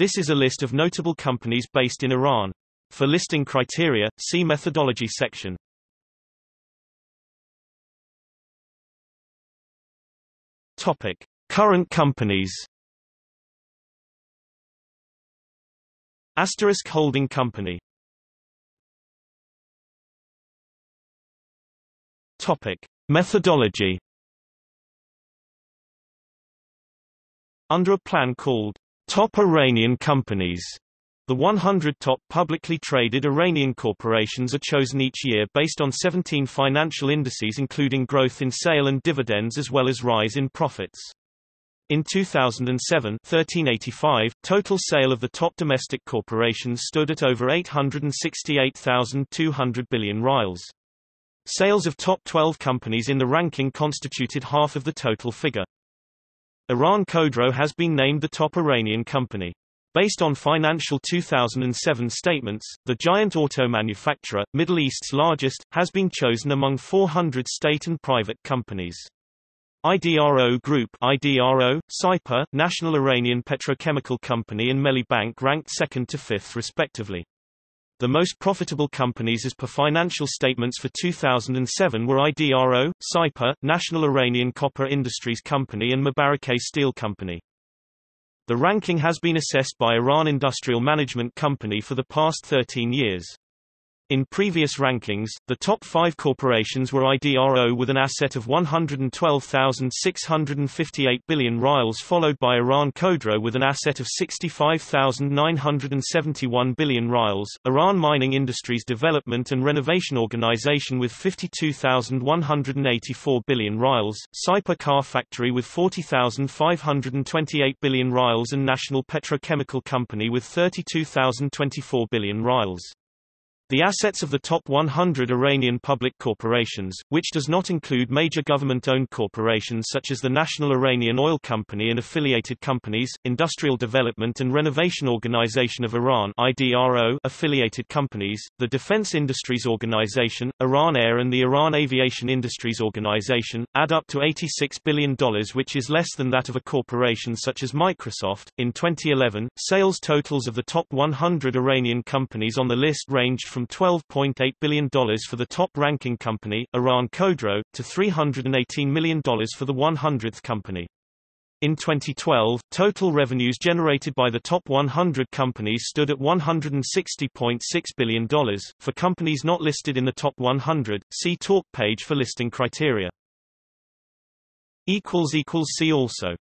This is a list of notable companies based in Iran. For listing criteria, see methodology section. Topic: Current companies. Asterisk Holding Company. Topic: Methodology. Under a plan called Top Iranian Companies, the 100 top publicly traded Iranian corporations are chosen each year based on 17 financial indices including growth in sale and dividends as well as rise in profits. In 2007, 1385, total sale of the top domestic corporations stood at over 868,200 billion rials. Sales of top 12 companies in the ranking constituted half of the total figure. Iran Khodro has been named the top Iranian company. Based on financial 2007 statements, the giant auto manufacturer, Middle East's largest, has been chosen among 400 state and private companies. IDRO Group, IDRO, Saipa, National Iranian Petrochemical Company and Mellibank ranked 2nd to 5th respectively. The most profitable companies as per financial statements for 2007 were IDRO, Saipa, National Iranian Copper Industries Company and Mobarakeh Steel Company. The ranking has been assessed by Iran Industrial Management Company for the past 13 years. In previous rankings, the top 5 corporations were IDRO with an asset of 112,658 billion rials, followed by Iran Khodro with an asset of 65,971 billion rials, Iran Mining Industries Development and Renovation Organization with 52,184 billion rials, Saipa Car Factory with 40,528 billion rials and National Petrochemical Company with 32,024 billion rials. The assets of the top 100 Iranian public corporations, which does not include major government-owned corporations such as the National Iranian Oil Company and affiliated companies, Industrial Development and Renovation Organization of Iran (IDRO) affiliated companies, the Defense Industries Organization, Iran Air and the Iran Aviation Industries Organization, add up to $86 billion, which is less than that of a corporation such as Microsoft. In 2011, sales totals of the top 100 Iranian companies on the list ranged from $12.8 billion for the top-ranking company, Iran Khodro, to $318 million for the 100th company. In 2012, total revenues generated by the top 100 companies stood at $160.6 billion. For companies not listed in the top 100, see talk page for listing criteria. == See also